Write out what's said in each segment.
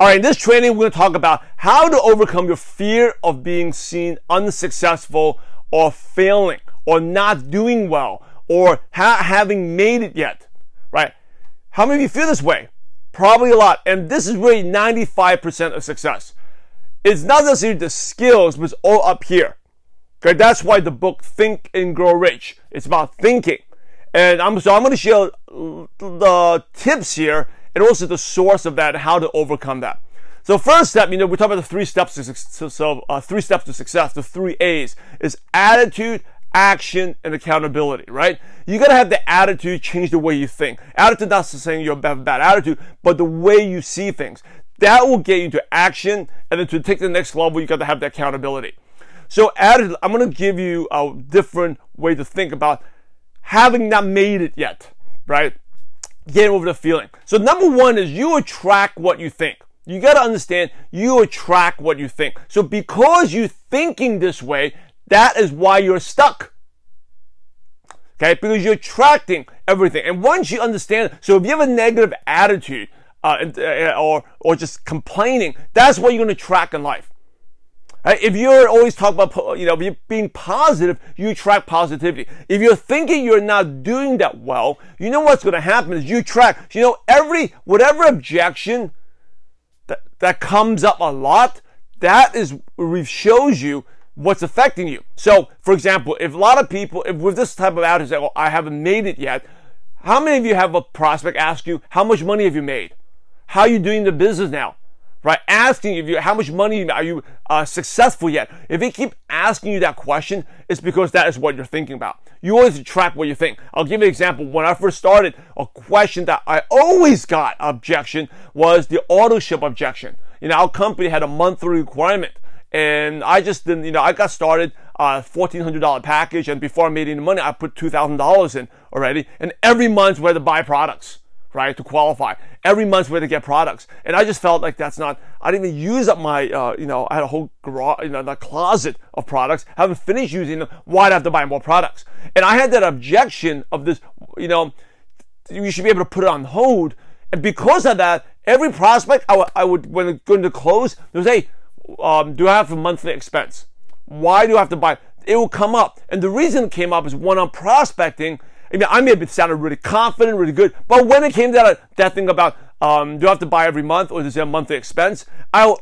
All right, in this training, we're going to talk about how to overcome your fear of being seen unsuccessful or failing or not doing well or not having made it yet, right? How many of you feel this way? Probably a lot. And this is really 95% of success. It's not necessarily the skills, but it's all up here. Okay, that's why the book Think and Grow Rich. It's about thinking. And I'm going to share the tips here and also the source of that, how to overcome that. So first step, we're talking about the 3 steps to success. So, 3 steps to success, the 3 A's is attitude, action, and accountability, right? You got to have the attitude change the way you think. Attitude, not saying you have a bad attitude, but the way you see things. That will get you to action, and then to take the next level, you got to have the accountability. So attitude, I'm going to give you a different way to think about having not made it yet, right? Get over the feeling. So number 1 is you attract what you think. You got to understand you attract what you think. So because you're thinking this way, that is why you're stuck. Okay, because you're attracting everything. And once you understand, so if you have a negative attitude or just complaining, that's what you're going to attract in life. Right? If you're always talking about, if you're being positive, you attract positivity. If you're thinking you're not doing that well, you know what's going to happen is you attract, whatever objection that comes up a lot, that is, shows you what's affecting you. So, for example, if a lot of people, if with this type of attitude, like, well, I haven't made it yet, how many of you have a prospect ask you, how much money have you made? How are you doing the business now? Right, asking if you how much money are you successful yet? If they keep asking you that question, it's because that is what you're thinking about. You always attract what you think. I'll give you an example. When I first started, a question that I always got objection was the auto-ship objection. Our company had a monthly requirement, and I just didn't. I got started $1,400 package, and before I made any money, I put $2,000 in already, and every month we had to buy products. Right, to qualify. Every month we had to get products. And I just felt like I didn't even use up my, I had a whole garage, the closet of products. I haven't finished using them. Why'd I have to buy more products? And I had that objection of this, you should be able to put it on hold. And because of that, every prospect I would when it going to close, they would say, do I have a monthly expense? Why do I have to buy? It will come up. And the reason it came up is when I'm prospecting, I may have sounded really confident, really good, but when it came to that thing about do I have to buy every month or is there a monthly expense, I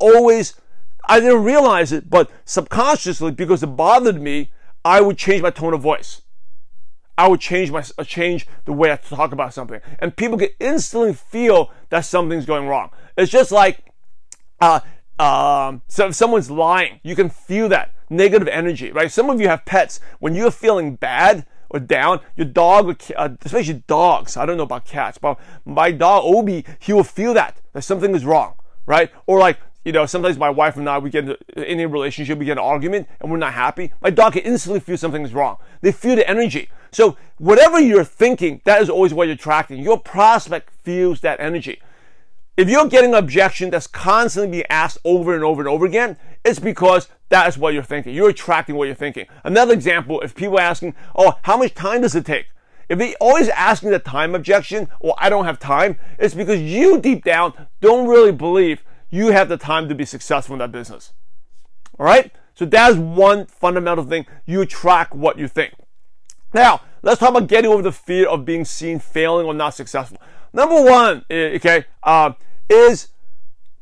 didn't realize it, but subconsciously, because it bothered me, I would change my tone of voice. I would change the way I talk about something, and people can instantly feel that something's going wrong. It's just like so if someone's lying, you can feel that negative energy, right? Some of you have pets. When you're feeling bad or down, your dog, especially dogs, I don't know about cats, but my dog Obi, he will feel that something is wrong, right? Or like, sometimes my wife and I, we get in a relationship, we get an argument and we're not happy. My dog can instantly feel something is wrong. They feel the energy. So whatever you're thinking, that is always what you're attracting. Your prospect feels that energy. If you're getting an objection that's constantly being asked over and over and over again, it's because that is what you're thinking. You're attracting what you're thinking. Another example, if people are asking, oh, how much time does it take? If they always asking the time objection, or I don't have time, it's because you deep down don't really believe you have the time to be successful in that business. All right? So that's one fundamental thing. You attract what you think. Now, let's talk about getting over the fear of being seen failing or not successful. Number 1, okay, is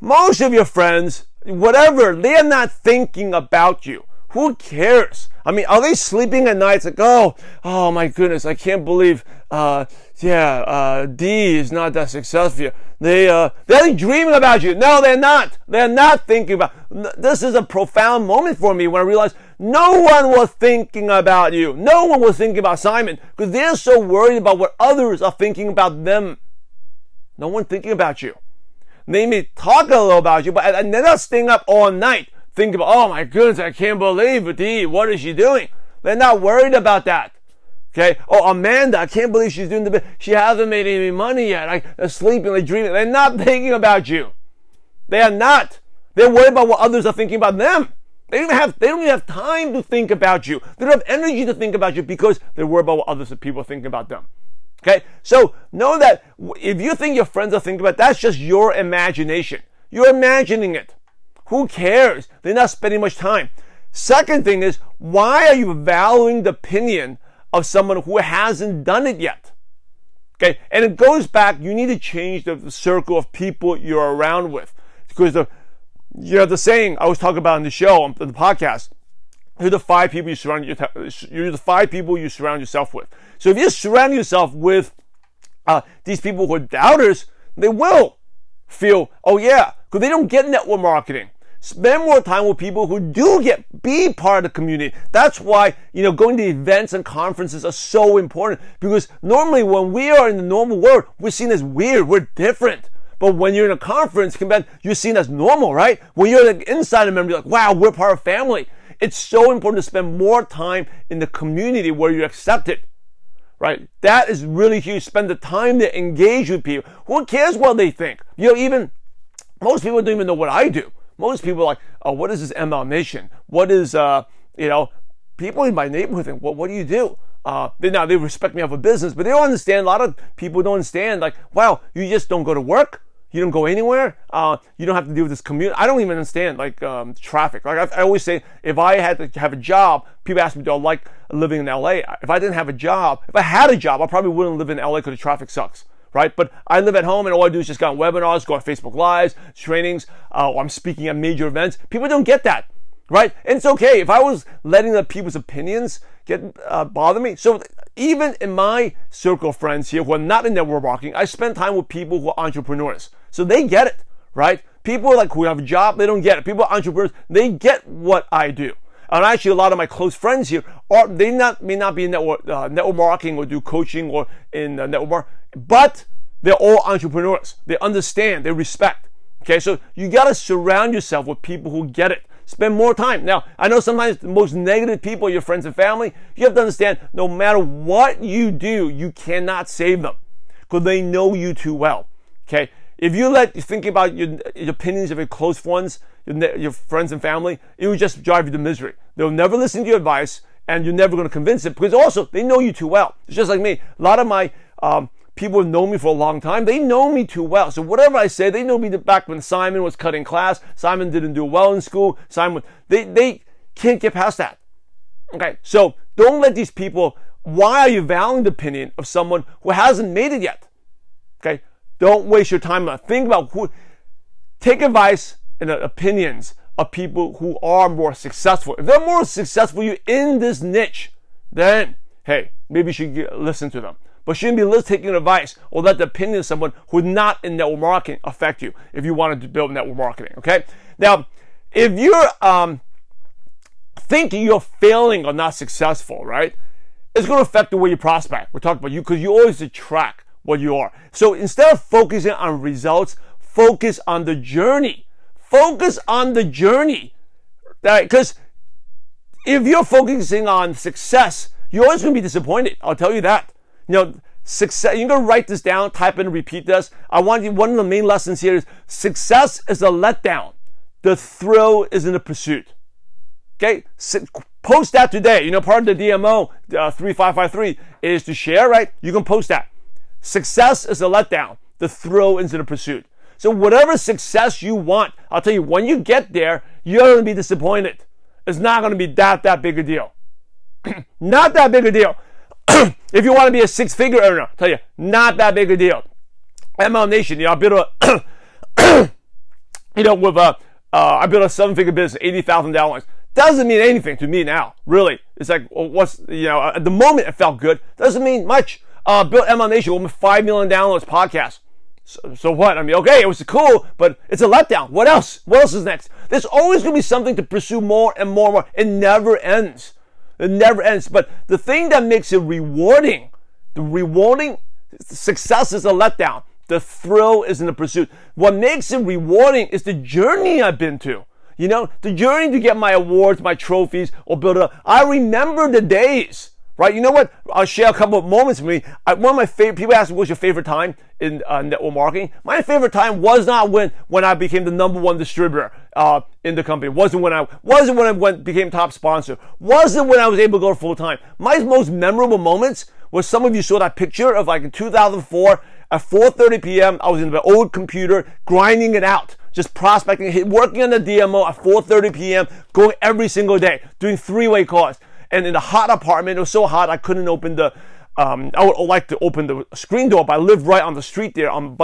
most of your friends, whatever, they're not thinking about you. Who cares? Are they sleeping at night? It's like, oh my goodness, I can't believe, D is not that successful. They're dreaming about you. No, they're not. They're not thinking about. This is a profound moment for me when I realized no one was thinking about you. No one was thinking about Simon because they're so worried about what others are thinking about them. No one thinking about you. They may talk a little about you, but they're not staying up all night thinking about, oh my goodness, I can't believe it, Dee, what is she doing? They're not worried about that. Okay? Oh, Amanda, I can't believe she's doing the best. She hasn't made any money yet. They're sleeping, they're dreaming. They're not thinking about you. They are not. They're worried about what others are thinking about them. They don't even have time to think about you. They don't have energy to think about you because they're worried about what other people are thinking about them. Okay, so know that if you think your friends are thinking about it, that's just your imagination. You're imagining it. Who cares? They're not spending much time. Second thing is, why are you valuing the opinion of someone who hasn't done it yet? Okay, and it goes back, you need to change the circle of people you're around with. Because the saying I always talk about on the show, on the podcast, you're the five people you surround yourself with. So if you surround yourself with these people who are doubters, they will feel, oh yeah, because they don't get network marketing. Spend more time with people who do be part of the community. That's why, going to events and conferences are so important, because normally when we are in the normal world, we're seen as weird, we're different. But when you're in a conference, you're seen as normal, right? When you're an insider member, you're like, wow, we're part of family. It's so important to spend more time in the community where you're accepted, right? That is really huge. Spend the time to engage with people. Who cares what they think? Even most people don't even know what I do. Most people are like, oh, what is this ML Nation? What is, people in my neighborhood think, well, what do you do? Now, they respect me off a business, but they don't understand. A lot of people don't understand, like, wow, you just don't go to work? You don't go anywhere? You don't have to deal with this commute? I don't even understand, like, traffic. Like, I always say, if I had to have a job, people ask me, do I like living in LA? If I didn't have a job, if I had a job, I probably wouldn't live in LA because the traffic sucks. Right? But I live at home and all I do is just go on webinars, go on Facebook Lives, trainings, or I'm speaking at major events. People don't get that, right? And it's okay. If I was letting the people's opinions bother me. So even in my circle of friends here who are not in network marketing, I spend time with people who are entrepreneurs. So they get it, right? People like who have a job, they don't get it. People are entrepreneurs, they get what I do. And actually, a lot of my close friends here may not be in network marketing or do coaching or in network marketing, but they're all entrepreneurs. They understand, they respect. Okay, so you gotta surround yourself with people who get it. Spend more time. Now, I know sometimes the most negative people are your friends and family. You have to understand, no matter what you do, you cannot save them because they know you too well. Okay, if you think about your opinions of your close ones, your friends and family, it will just drive you to misery. They'll never listen to your advice, and you're never going to convince them because also they know you too well. It's just like me. A lot of my people have known me for a long time. They know me too well. So whatever I say, they know me back when Simon was cutting class. Simon didn't do well in school. They can't get past that. Okay, so don't let these people. Why are you valuing the opinion of someone who hasn't made it yet? Okay, don't waste your time on that. Think about who. Take advice and opinions of people who are more successful. If they're more successful you in this niche, then hey, maybe you should listen to them. But shouldn't be taking advice or let the opinion of someone who's not in network marketing affect you if you wanted to build network marketing. Okay. Now, if you're thinking you're failing or not successful, right? It's going to affect the way you prospect. We're talking about you because you always attract what you are. So instead of focusing on results, focus on the journey. Focus on the journey, right? Because if you're focusing on success, you're always going to be disappointed. I'll tell you that. Success. You're going to write this down, type in, repeat this. One of the main lessons here is success is a letdown. The thrill is in the pursuit. Okay, post that today. Part of the DMO 3553 is to share, right? You can post that. Success is a letdown. The thrill is in the pursuit. So whatever success you want, I'll tell you, when you get there, you're going to be disappointed. It's not going to be that big a deal. Not that big a deal. If you want to be a six-figure earner, I'll tell you, not that big a deal. ML Nation, I built a, I built a seven-figure business, $80,000. Doesn't mean anything to me now, really. It's like, at the moment it felt good. Doesn't mean much. Built ML Nation, with 5 million downloads podcast. So what? I mean, okay, it was cool, but it's a letdown. What else? What else is next? There's always going to be something to pursue more and more and more. It never ends. It never ends. But the thing that makes it rewarding, success is a letdown. The thrill is in the pursuit. What makes it rewarding is the journey I've been to. The journey to get my awards, my trophies, or build up. I remember the days. Right? You know what? I'll share a couple of moments with me. One of my favorite, people ask me, what's your favorite time in network marketing? My favorite time was not when I became the #1 distributor in the company. Wasn't when I became top sponsor. Wasn't when I was able to go full time. My most memorable moments was, some of you saw that picture of, like, in 2004 at 4:30 p.m. I was in my old computer grinding it out. just prospecting, working on the DMO at 4:30 p.m., going every single day, doing three-way calls. And in the hot apartment, it was so hot I couldn't open the, I would like to open the screen door, but I lived right on the street there on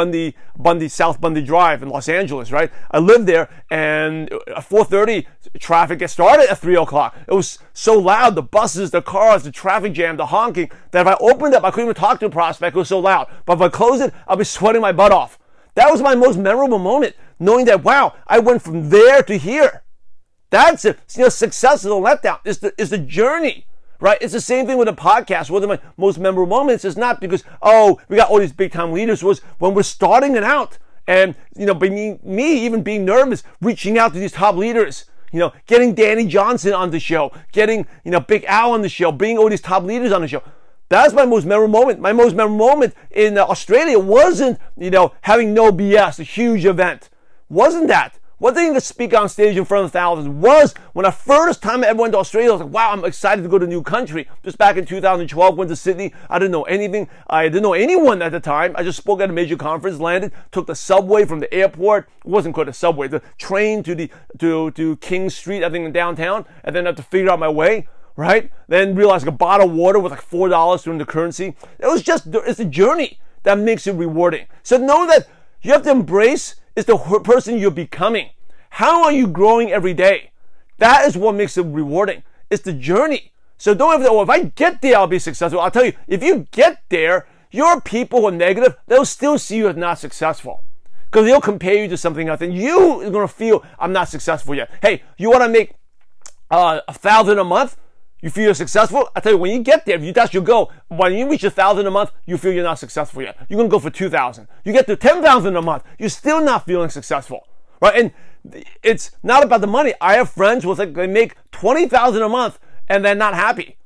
South Bundy Drive in Los Angeles, right? I lived there, and at 4:30, traffic gets started at 3 o'clock. It was so loud, the buses, the cars, the traffic jam, the honking, that if I opened up, I couldn't even talk to a prospect. It was so loud. But if I closed it, I'd be sweating my butt off. That was my most memorable moment, knowing that, wow, I went from there to here. That's it. You know, success is a letdown. It's the journey. Right? It's the same thing with a podcast. One of my most memorable moments is not because, oh, we got all these big time leaders. It was when we're starting it out, and, you know, me even being nervous, reaching out to these top leaders, you know, getting Danny Johnson on the show, getting, you know, Big Al on the show, being all these top leaders on the show. That's my most memorable moment. My most memorable moment in Australia wasn't, you know, having No BS, a huge event. Wasn't that. One thing to speak on stage in front of thousands was when the first time I ever went to Australia, I was like, wow, I'm excited to go to a new country. Just back in 2012, went to Sydney. I didn't know anything. I didn't know anyone at the time. I just spoke at a major conference, landed, took the subway from the airport. It wasn't quite a subway, the train to King Street, I think, in downtown, and then I had to figure out my way, right? Then realized like a bottle of water was like $4 during the currency. It was just, it's a journey that makes it rewarding. So know that you have to embrace it's the person you're becoming. How are you growing every day? That is what makes it rewarding. It's the journey. So don't have to, oh, if I get there, I'll be successful. I'll tell you, if you get there, your people who are negative, they'll still see you as not successful. Because they'll compare you to something else. And you are going to feel, I'm not successful yet. Hey, you want to make $1,000 a month? You feel you're successful? I tell you, when you get there, if you, that's your goal. When you reach $1,000 a month, you feel you're not successful yet. You're gonna go for $2,000. You get to $10,000 a month, you're still not feeling successful, right? And it's not about the money. I have friends who think they make $20,000 a month and they're not happy.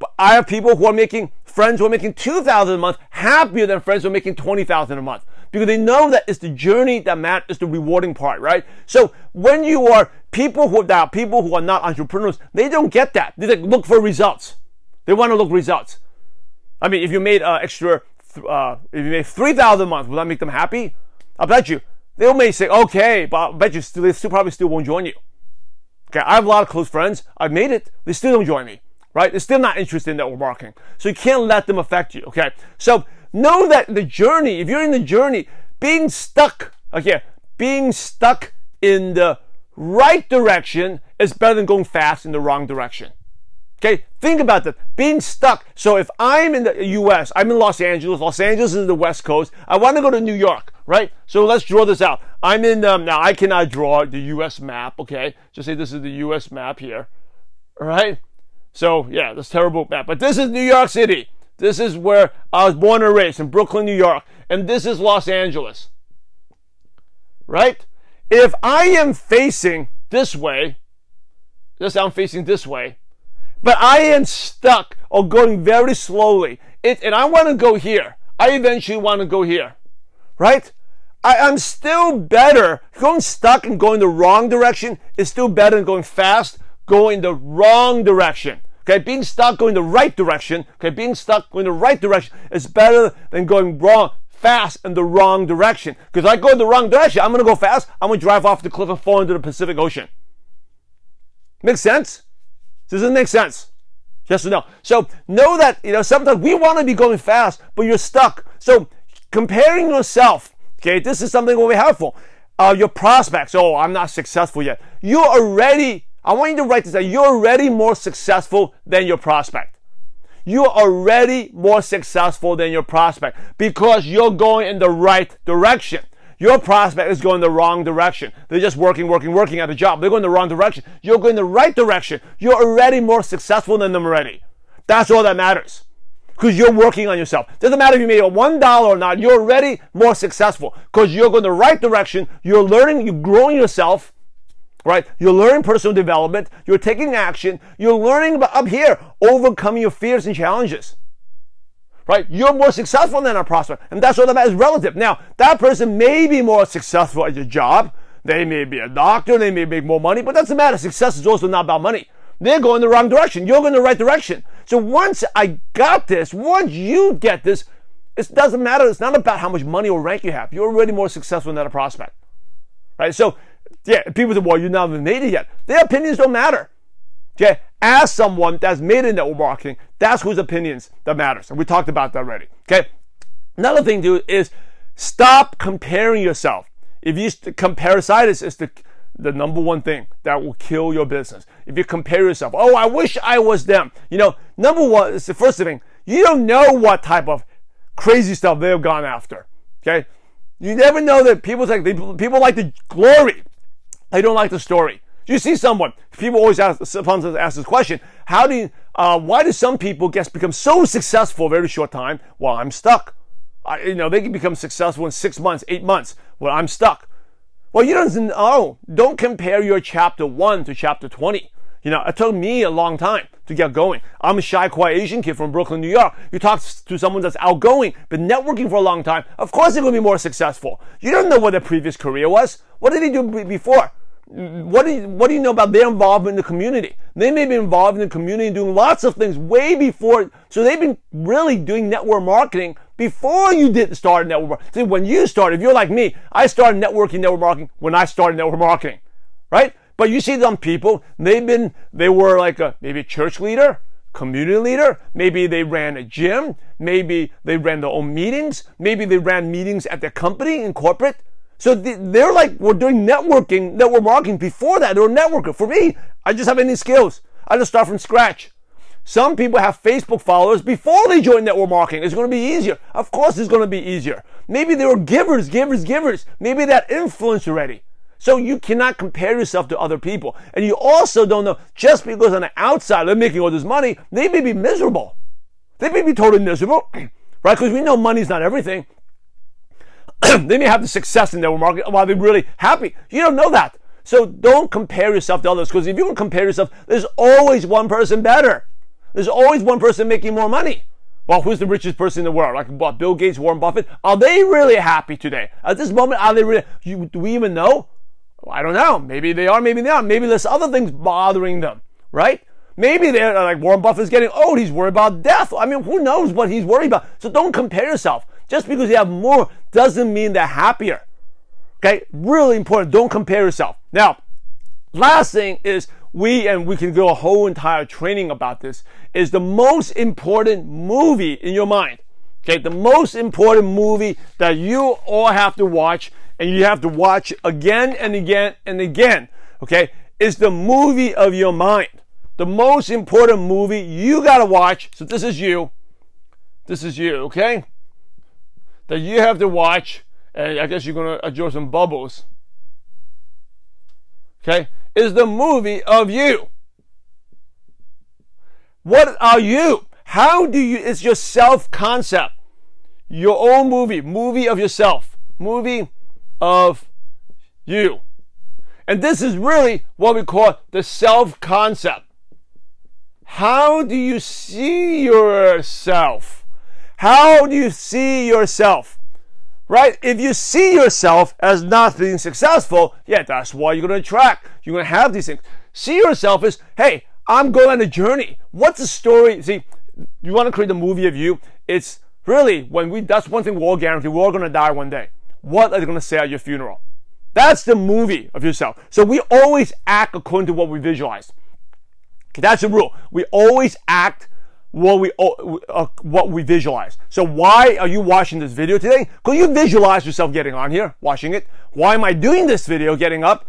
But I have people who are making, friends who are making $2,000 a month happier than friends who are making $20,000 a month, because they know that it's the journey that matters, it's the rewarding part, right? So when you are people who are not entrepreneurs, they don't get that. They look for results. They want to look results. I mean, if you made if you made $3,000 a month, will that make them happy? I bet you they may say, okay, but I bet you they probably still won't join you. Okay, I have a lot of close friends. I've made it. They still don't join me, right? They're still not interested in network marketing. So you can't let them affect you. Okay, so know that the journey, if you're in the journey, being stuck in the right direction is better than going fast in the wrong direction. Okay, think about that. Being stuck. So if I'm in the US, I'm in Los Angeles. Los Angeles is the West Coast. I want to go to New York, right? So let's draw this out. I'm in, now I cannot draw the US map, okay? Just say this is the US map here, all right? So yeah, this terrible map. But this is New York City. This is where I was born and raised, in Brooklyn, New York. And this is Los Angeles, right? If I am facing this way, just I'm facing this way, but I am stuck or going very slowly, and I want to go here. I eventually want to go here, right? I'm still better. Going stuck and going the wrong direction is still better than going fast, going the wrong direction. Okay, being stuck going the right direction, okay, being stuck going the right direction is better than going wrong. Fast in the wrong direction, because I go in the wrong direction, I'm gonna go fast, I'm gonna drive off the cliff and fall into the Pacific Ocean. Makes sense? Does it make sense? Yes or no? So know that, you know, sometimes we want to be going fast, but you're stuck. So comparing yourself, okay, this is something that will be helpful. Your prospects, oh, I'm not successful yet. You're already, I want you to write this down, you're already more successful than your prospect. You're already more successful than your prospect because you're going in the right direction. Your prospect is going the wrong direction. They're just working at a job. They're going the wrong direction. You're going the right direction. You're already more successful than them already. That's all that matters, because you're working on yourself. Doesn't matter if you made a $1 or not. You're already more successful because you're going the right direction. You're learning, you're growing yourself. Right? You're learning personal development. You're taking action. You're learning about up here, overcoming your fears and challenges. Right? You're more successful than a prospect. And that's all that matters, relative. Now, that person may be more successful at your job. They may be a doctor. They may make more money. But that's the matter. Success is also not about money. They're going the wrong direction. You're going the right direction. So once I got this, once you get this, it doesn't matter. It's not about how much money or rank you have. You're already more successful than a prospect. right? So, yeah, people say, well, you're not an idiot. Their opinions don't matter. Okay, ask someone that's made in network marketing. That's whose opinions that matters. And we talked about that already. Okay, another thing to do is stop comparing yourself. If you comparisitis is the number one thing that will kill your business. If you compare yourself, oh, I wish I was them. You know, number one is the first thing. You don't know what type of crazy stuff they've gone after. Okay, you never know that people like the glory. They don't like the story. You see someone. People always ask this question: how do you? Why do some people become so successful in a very short time? Well, I'm stuck. They can become successful in 6 months, 8 months. Well, I'm stuck. Well, you don't know. Don't compare your chapter 1 to chapter 20. You know, it took me a long time to get going. I'm a shy, quiet Asian kid from Brooklyn, New York. You talk to someone that's outgoing, been networking for a long time. Of course, they're going to be more successful. You don't know what their previous career was. What did they do before? What do you know about their involvement in the community? They may be involved in the community and doing lots of things way before. So they've been really doing network marketing before you did start network marketing. See, when you started, if you're like me, I started network marketing when I started network marketing, right? But you see them people, they were like maybe a church leader, community leader, maybe they ran a gym, maybe they ran their own meetings, maybe they ran meetings at their company in corporate. So they're like, we're doing network marketing. Before that, they were a networker. For me, I just have any skills. I just start from scratch. Some people have Facebook followers before they join network marketing. It's going to be easier. Of course it's going to be easier. Maybe they were givers. Maybe that influence already. So you cannot compare yourself to other people. And you also don't know, just because on the outside they're making all this money, they may be miserable. They may be totally miserable, right? Because we know money's not everything. They may have the success in their market while they're really happy. You don't know that. So don't compare yourself to others, because if you compare yourself, there's always one person better. There's always one person making more money. Well, who's the richest person in the world? Like Bill Gates, Warren Buffett? Are they really happy today? At this moment, are they really? Do we even know? I don't know. Maybe they are, maybe they aren't. Maybe there's other things bothering them, right? Maybe they're like Warren Buffett's getting old. He's worried about death. I mean, who knows what he's worried about? So don't compare yourself. Just because you have more doesn't mean they're happier. Okay? Really important. Don't compare yourself. Now, last thing is we can do a whole entire training about this, is the most important movie in your mind. Okay? The most important movie that you all have to watch, and you have to watch again and again and again, okay, is the movie of your mind. The most important movie you gotta watch, so this is you, okay, that you have to watch, and I guess you're gonna enjoy some bubbles, okay, is the movie of you. What are you? How do you, it's your self-concept, your own movie of yourself, movie of you. And this is really what we call the self-concept. How do you see yourself? How do you see yourself? Right? If you see yourself as not being successful, yeah, that's why you're going to attract. You're going to have these things. See yourself as, hey, I'm going on a journey. What's the story? See, you want to create a movie of you. It's really, that's one thing we're all guaranteed. We're all going to die one day. What are they going to say at your funeral? That's the movie of yourself. So we always act according to what we visualize. Okay, that's the rule. We always act what we visualize. So why are you watching this video today? Because you visualize yourself getting on here, watching it. Why am I doing this video, getting up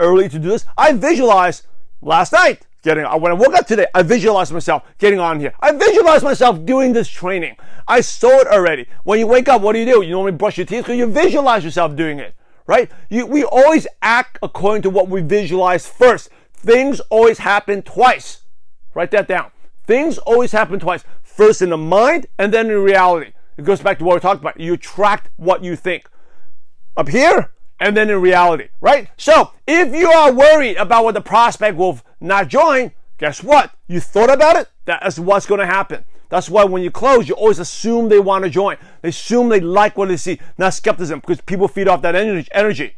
early to do this? I visualized last night. When I woke up today, I visualized myself getting on here. I visualized myself doing this training. I saw it already. When you wake up, what do? You normally brush your teeth because you visualize yourself doing it, right? We always act according to what we visualize first. Things always happen twice. Write that down. Things always happen twice. First in the mind and then in reality. It goes back to what we talked about. You attract what you think. Up here and then in reality, right? So if you are worried about what the prospect will not join, guess what? You thought about it, that is what's going to happen. That's why when you close, you always assume they want to join. They assume they like what they see, not skepticism, because people feed off that energy,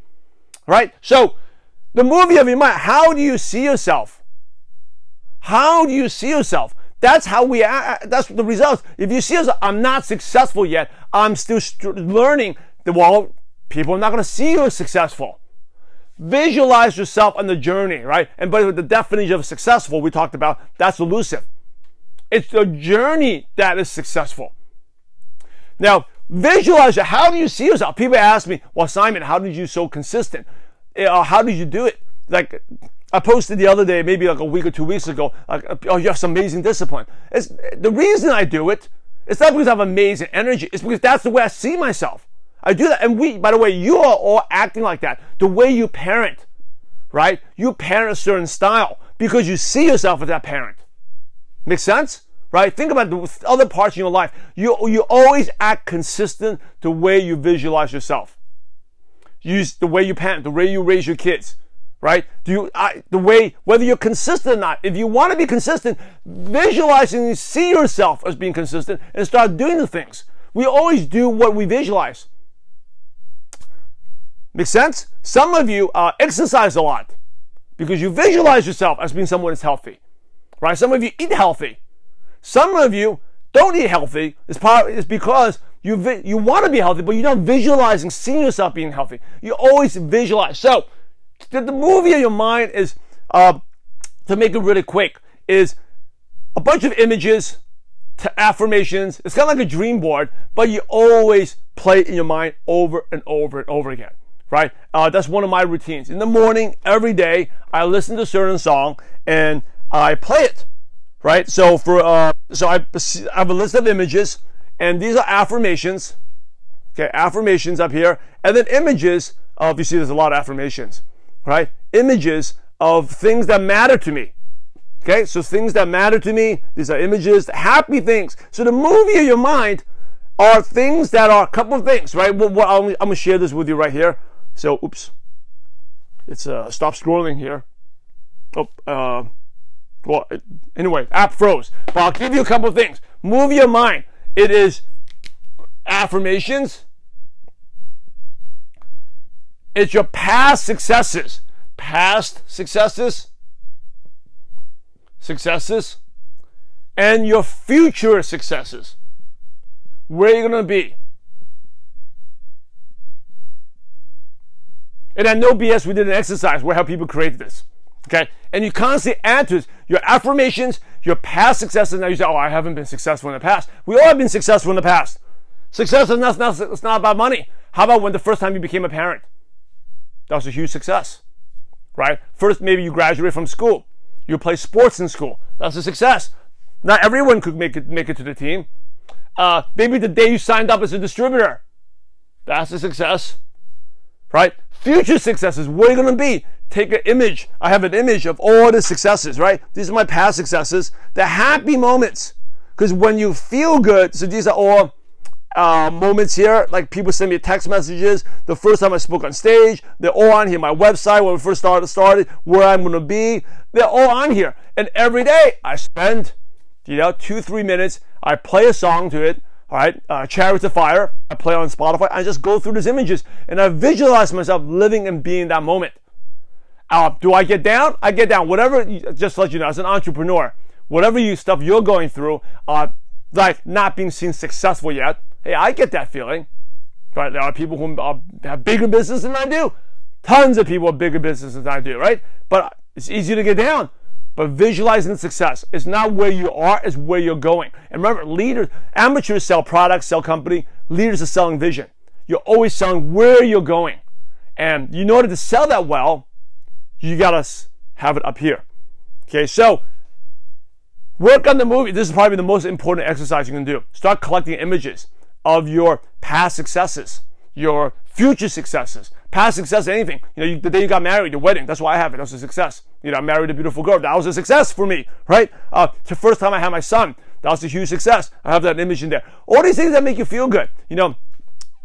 right? So the movie of your mind, how do you see yourself? How do you see yourself? That's how we act, that's the results. If you see yourself, I'm not successful yet, I'm still learning, well, people are not going to see you as successful. Visualize yourself on the journey, right? And by the definition of successful, we talked about, that's elusive. It's the journey that is successful. Now, visualize it. How do you see yourself? People ask me, well, Simon, how did you so consistent? How did you do it? Like, I posted the other day, maybe like a week or 2 weeks ago, like, oh, you have some amazing discipline. It's, the reason I do it, it's not because I have amazing energy. It's because that's the way I see myself. I do that. And we, by the way, you are all acting like that. The way you parent, right? You parent a certain style because you see yourself as that parent. Make sense? Right? Think about the other parts in your life. You always act consistent the way you visualize yourself. Use the way you parent, the way you raise your kids, right? Whether you're consistent or not. If you want to be consistent, visualize and see yourself as being consistent and start doing the things. We always do what we visualize. Make sense? Some of you exercise a lot because you visualize yourself as being someone that's healthy, right? Some of you eat healthy. Some of you don't eat healthy. It's because you want to be healthy, but you don't visualize and see yourself being healthy. You always visualize. So the movie of your mind is, to make it really quick, is a bunch of images to affirmations. It's kind of like a dream board, but you always play it in your mind over and over and over again. Right? That's one of my routines. In the morning, every day, I listen to a certain song and I play it. Right? So I have a list of images, and these are affirmations. Okay, affirmations up here, and then images of, you see there's a lot of affirmations, right? Images of things that matter to me. Okay, so things that matter to me, these are images, happy things. So the movie of your mind are things that are a couple of things, right? Well, I'm going to share this with you right here. So, oops, it's stop scrolling here. Oh, well, anyway, app froze. But I'll give you a couple of things. Move your mind. It is affirmations. It's your past successes. And your future successes. Where are you going to be? And at No BS, we did an exercise where how people created this. Okay? And you constantly add to this your affirmations, your past successes. Now you say, oh, I haven't been successful in the past. We all have been successful in the past. Success is not about money. How about when the first time you became a parent? That was a huge success, right? First, maybe you graduated from school. You play sports in school. That's a success. Not everyone could make it to the team. Maybe the day you signed up as a distributor. That's a success, right? Future successes, where are you going to be? Take an image. I have an image of all the successes, right? These are my past successes. The happy moments, because when you feel good, so these are all moments here, like people send me text messages, the first time I spoke on stage, they're all on here, my website, when we first started, where I'm going to be, they're all on here. And every day I spend, 2-3 minutes, I play a song to it, all right, Chariots of Fire, I play on Spotify, I just go through these images, and I visualize myself living and being that moment. Do I get down? I get down. Whatever, just to let you know, as an entrepreneur, whatever stuff you're going through, like not being seen successful yet, hey, I get that feeling. Right? There are people who have bigger business than I do. Tons of people have bigger business than I do, right? But it's easy to get down. But visualizing success is not where you are, it's where you're going. And remember, leaders, amateurs sell products, sell company. Leaders are selling vision. You're always selling where you're going. And in order to sell that well, you gotta have it up here. Okay, so work on the movie. This is probably the most important exercise you can do. Start collecting images of your past successes, your future successes, past success, anything. The day you got married, your wedding, that's why I have it. That was a success. I married a beautiful girl. That was a success for me, right? The first time I had my son, that was a huge success. I have that image in there. All these things that make you feel good. I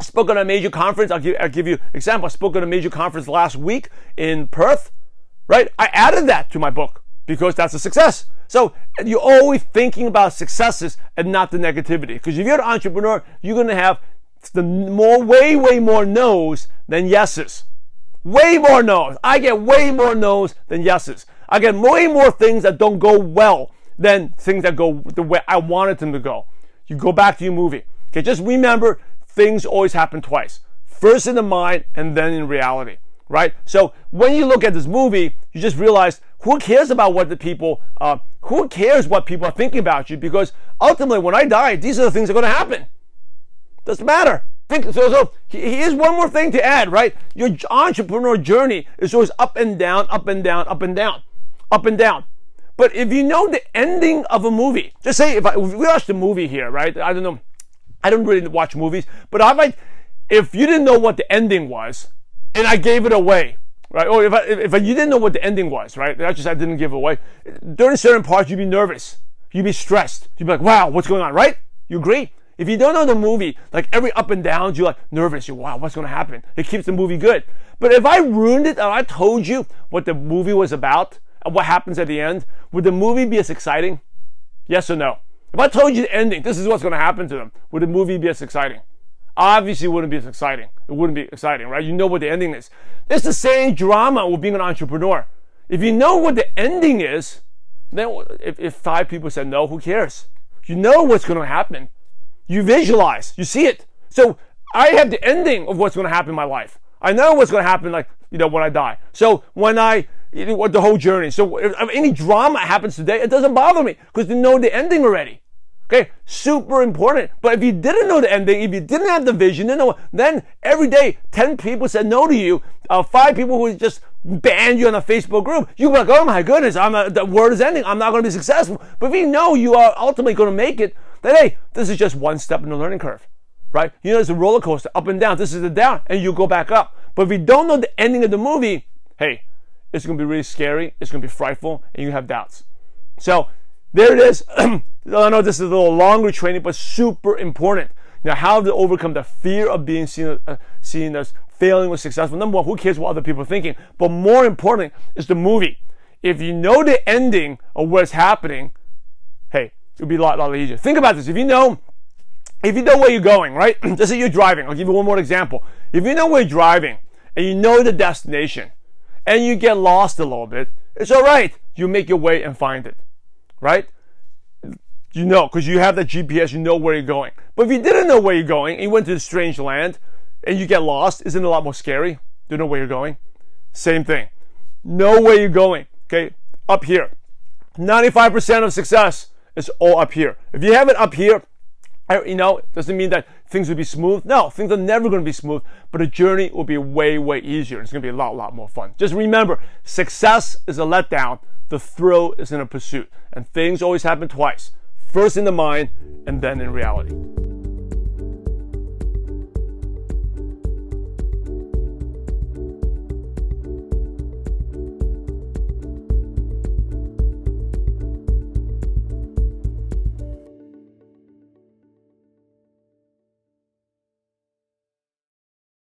spoke at a major conference. I'll give you an example. I spoke at a major conference last week in Perth, right? I added that to my book because that's a success. So you're always thinking about successes and not the negativity. Because if you're an entrepreneur, you're going to have way more no's than yeses. Way more no's. I get way more no's than yeses. I get way more things that don't go well than things that go the way I wanted them to go. You go back to your movie. Okay, just remember, things always happen twice. First in the mind and then in reality. right? So when you look at this movie, you just realize who cares about what the people, who cares what people are thinking about you? Because ultimately, when I die, these are the things that are going to happen. Doesn't matter. So here's one more thing to add, right? Your entrepreneur journey is always up and down, up and down, up and down, up and down. But if you know the ending of a movie, just say if we watched a movie here, right? I don't know. I don't really watch movies, but if you didn't know what the ending was, and I gave it away, right? Or if you didn't know what the ending was, right? I didn't give it away. During certain parts, you'd be nervous, you'd be stressed, you'd be like, "Wow, what's going on?" Right? You agree? If you don't know the movie, like every up and down, you're like nervous. You're wow, what's going to happen? It keeps the movie good. But if I ruined it and I told you what the movie was about and what happens at the end, would the movie be as exciting? Yes or no? If I told you the ending, this is what's going to happen to them, would the movie be as exciting? Obviously, it wouldn't be as exciting. It wouldn't be exciting, right? You know what the ending is. It's the same drama with being an entrepreneur. If you know what the ending is, then if 5 people said no, who cares? You know what's going to happen. You visualize. You see it. So I have the ending of what's going to happen in my life. I know what's going to happen, like, you know, when I die. So when the whole journey. So if any drama happens today, it doesn't bother me because you know the ending already. Okay, super important. But if you didn't know the ending, if you didn't have the vision, then every day 10 people said no to you, 5 people who just banned you on a Facebook group. You're like, oh my goodness, the world is ending. I'm not going to be successful. But if you know you are ultimately going to make it, then hey, this is just one step in the learning curve, right? You know, it's a roller coaster, up and down. This is the down, and you go back up. But if you don't know the ending of the movie, hey, it's going to be really scary, it's going to be frightful, and you have doubts. So there it is. I know this is a little longer training, but super important. Now, how to overcome the fear of being seen as failing or successful. Number one, who cares what other people are thinking? But more importantly, is the movie. If you know the ending of what's happening, hey, it'll be a lot easier. Think about this. If you know where you're going, right? Let's say you're driving. I'll give you one more example. If you know where you're driving and you know the destination, and you get lost a little bit, it's all right. You make your way and find it, right? You know, because you have that GPS, you know where you're going. But if you didn't know where you're going, and you went to a strange land, and you get lost, isn't it a lot more scary? You know where you're going? Same thing. Know where you're going, okay? Up here. 95% of success is all up here. If you have it up here, you know, it doesn't mean that things will be smooth. No, things are never going to be smooth, but the journey will be way, way easier. It's going to be a lot more fun. Just remember, success is a letdown. The thrill is in a pursuit. And things always happen twice. First in the mind and then in reality.